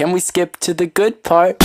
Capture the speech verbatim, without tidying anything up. Can we skip to the good part?